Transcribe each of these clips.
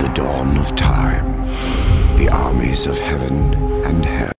the dawn of time, the armies of heaven and hell.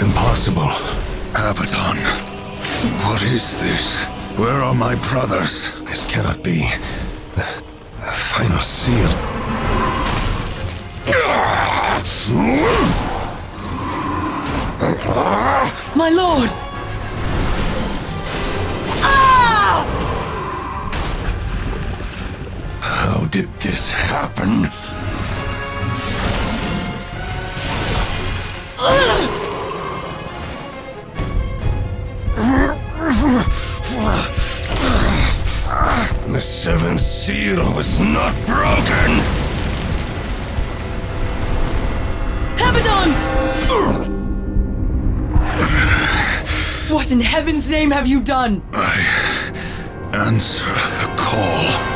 Impossible. Abaddon. What is this? Where are my brothers? This cannot be. The final seal. My lord! Ah! How did this happen? The seventh seal was not broken! Abaddon! What in heaven's name have you done? I answer the call.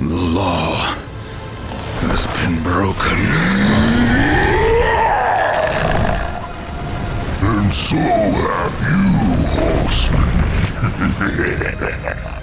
The law has been broken. And so have you, horseman.